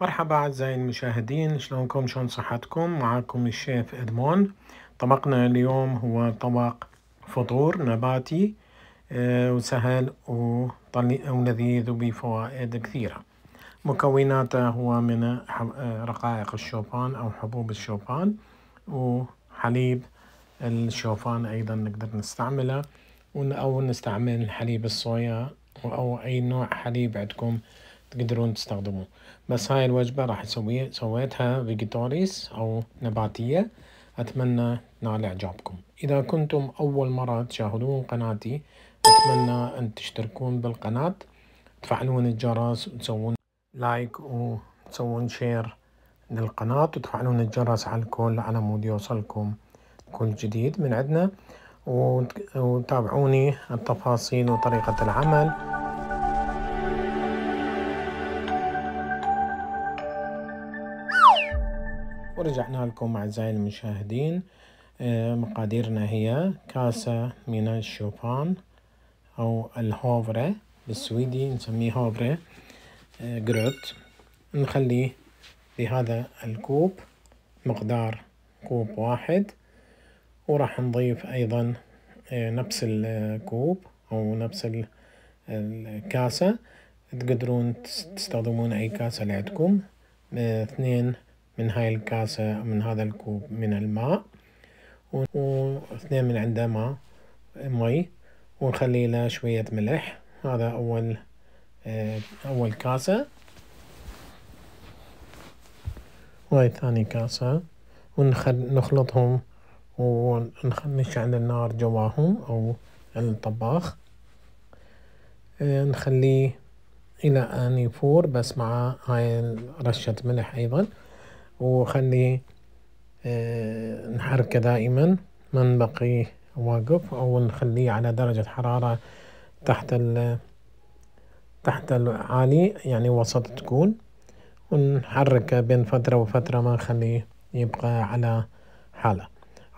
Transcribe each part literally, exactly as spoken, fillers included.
مرحبا أعزائي المشاهدين، شلونكم؟ شلون صحتكم؟ معاكم الشيف إدمون. طبقنا اليوم هو طبق فطور نباتي وسهل ولذيذ وبفوائد كثيرة. مكوناته هو من رقائق الشوفان أو حبوب الشوفان وحليب الشوفان، أيضا نقدر نستعمله أو نستعمل حليب الصويا أو أي نوع حليب عندكم تقدرون تستخدموه. بس هاي الوجبة راح اسويها سويتها فيجيتوريس أو نباتية، أتمنى تنال إعجابكم. إذا كنتم أول مرة تشاهدون قناتي أتمنى أن تشتركون بالقناة، تفعلون الجرس وتسوون لايك وتسوون شير للقناة وتفعلون الجرس على الكل على مود يوصلكم كل جديد من عندنا، وتابعوني التفاصيل وطريقة العمل. ورجعنا لكم أعزائي المشاهدين. مقاديرنا هي كاسة من الشوفان أو الهوفرة، بالسويدي نسميه هوفرة جروت. نخليه بهذا الكوب، مقدار كوب واحد، وراح نضيف أيضا نفس الكوب أو نفس الكاسة، تقدرون تستخدمون أي كاسة اللي عندكم، اثنين من هاي الكاسة من هذا الكوب من الماء واثنين من عنده ماء مي، ونخلي له شوية ملح. هذا أول أول كاسة، وهاي ثاني كاسة، ونخلطهم ونشعل النار جواهم أو الطباخ، نخليه إلى أن يفور بس مع هاي رشة ملح أيضا، وخلي اه نحركه دائما ما نبقيه واقف، او نخليه على درجة حرارة تحت تحت العالي يعني وسط تكون، ونحركه بين فترة وفترة ما نخليه يبقى على حاله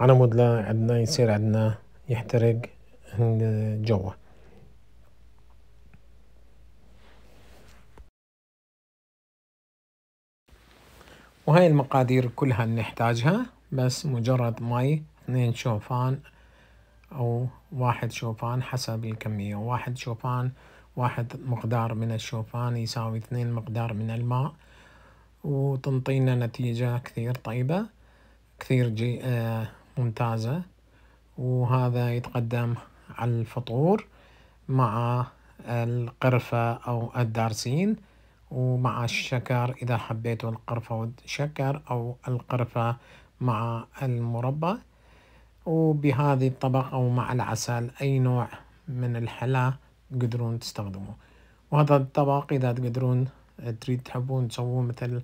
على مود لا عندنا يصير عندنا يحترق جوا. وهاي المقادير كلها نحتاجها، بس مجرد مي، اثنين شوفان أو واحد شوفان حسب الكمية، واحد شوفان واحد مقدار من الشوفان يساوي اثنين مقدار من الماء، وتنطينا نتيجة كثير طيبة كثير جي آه ممتازة. وهذا يتقدم على الفطور مع القرفة أو الدارسين ومع الشكر إذا حبيتوا القرفة والشكر، أو القرفة مع المربى، وبهذه الطبق أو مع العسل، أي نوع من الحلا تقدرون تستخدموه. وهذا الطبق إذا تقدرون تريد تحبون تسووه مثل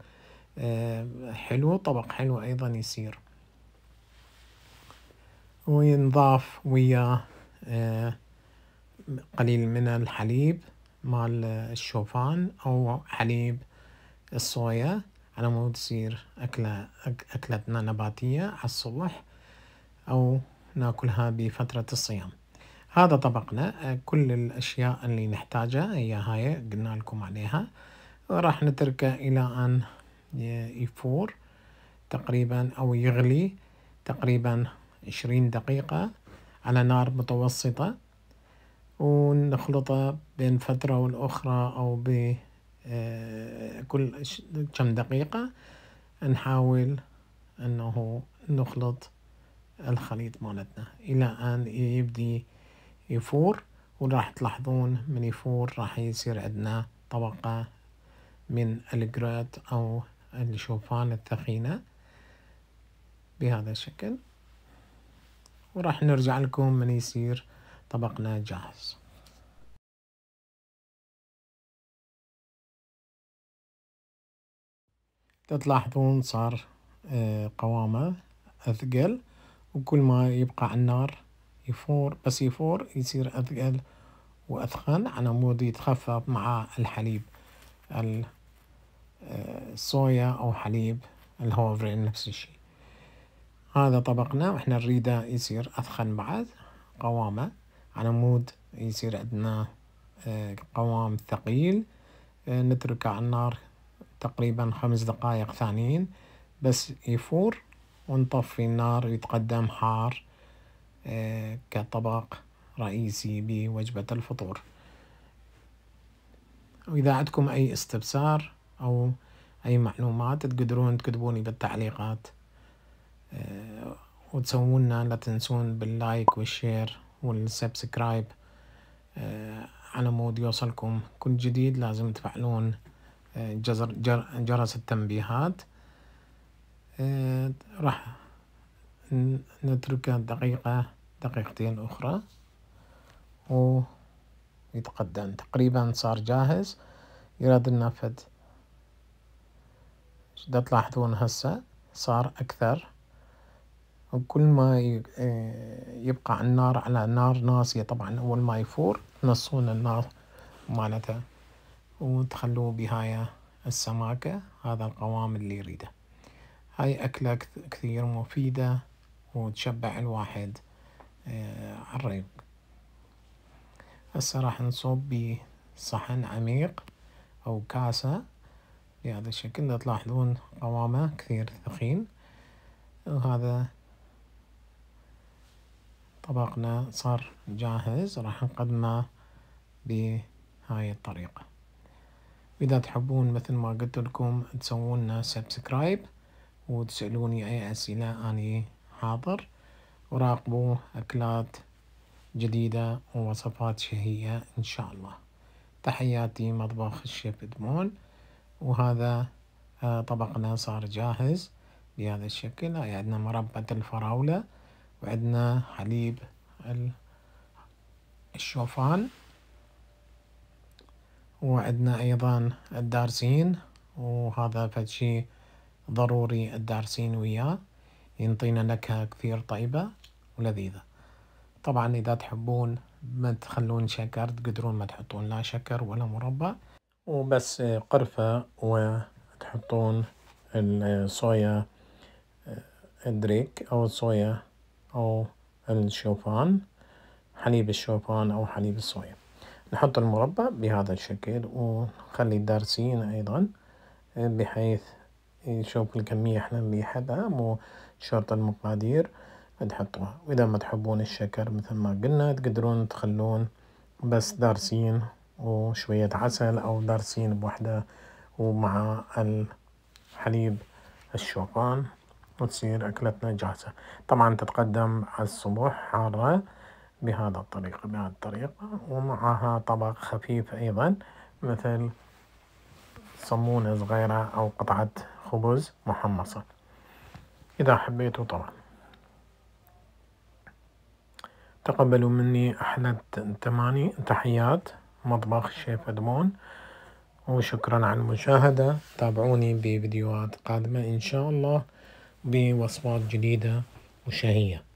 حلو، طبق حلو أيضا يصير، وينضاف ويا قليل من الحليب مال الشوفان أو حليب الصويا على مود تصير أكلة أكلتنا نباتية على الصبح، أو ناكلها بفترة الصيام. هذا طبقنا، كل الأشياء اللي نحتاجها هي هاي قلنا لكم عليها. راح نتركه إلى أن يفور تقريبا أو يغلي تقريبا عشرين دقيقة على نار متوسطة، ونخلطه بين فترة والأخرى أو بكل كم دقيقة نحاول أنه نخلط الخليط مالتنا إلى أن يبدي يفور. وراح تلاحظون من يفور راح يصير عندنا طبقة من الجرات أو الشوفان الثخينة بهذا الشكل، وراح نرجع لكم من يصير طبقنا جاهز. تلاحظون صار قوامه أثقل، وكل ما يبقى على النار يفور بس يفور يصير أثقل وأثخن على مود يتخفف مع الحليب الصويا أو حليب الهوفرين نفس الشيء. هذا طبقنا، وإحنا نريده يصير أثخن بعد قوامه على مود يصير عندنا قوام ثقيل، نتركه على النار تقريبا خمس دقائق ثانيين بس يفور، ونطفي النار. يتقدم حار كطبق رئيسي بوجبة الفطور. وإذا عندكم أي استفسار أو أي معلومات تقدرون تكتبوني بالتعليقات وتسوونا. لا تنسون باللايك والشير والسبسكرايب على مود يوصلكم كل جديد. لازم تفعلون جزر جرس التنبيهات. راح نتركها دقيقة دقيقتين أخرى ويتقدم. تقريبا صار جاهز. يراد النفذ. دا تلاحظون هسه صار أكثر، وكل ما يبقى على النار على نار ناصية طبعا. أول ما يفور تنصون النار مالته وتخلوه بهاي السماكة هذا القوام اللي يريده. هاي أكلة كثير مفيدة وتشبع الواحد على الريق. هسه راح نصب بصحن عميق أو كاسة بهذا الشكل. تلاحظون قوامه كثير ثخين. وهذا طبقنا صار جاهز. راح نقدمه بهاي الطريقة. إذا تحبون مثل ما قلت لكم تسوون سبسكرايب وتسألوني أي أسئلة، أني حاضر. وراقبوا أكلات جديدة ووصفات شهية إن شاء الله. تحياتي مطبخ الشيف إدمون. وهذا طبقنا صار جاهز بهذا الشكل. هاي عندنا مربى الفراولة، وعندنا حليب الشوفان، وعندنا أيضا الدارسين. وهذا فشي ضروري الدارسين وياه، ينطينا نكهة كثير طيبة ولذيذة. طبعا إذا تحبون ما تخلون شكر تقدرون ما تحطون لا شكر ولا مربى، وبس قرفة، وتحطون الصويا دريك أو الصويا أو الشوفان، حليب الشوفان أو حليب الصويا. نحط المربى بهذا الشكل، ونخلي الدارسين أيضا بحيث نشوف الكمية احنا اللي حدها، مو شرط المقادير نحطوها. وإذا ما تحبون الشكر مثل ما قلنا تقدرون تخلون بس دارسين وشوية عسل، أو دارسين بوحدة ومع الحليب الشوفان، وتصير أكلتنا جاهزة. طبعا تتقدم على الصبح حارة بهذا الطريقة بهذه الطريقة، ومعها طبق خفيف أيضا مثل صمونة صغيرة أو قطعة خبز محمصة إذا حبيتوا طبعا. تقبلوا مني أحلى تماني تحيات مطبخ الشيف إدمون، وشكرا على المشاهدة. تابعوني بفيديوهات قادمة إن شاء الله بوصفات جديدة وشهية.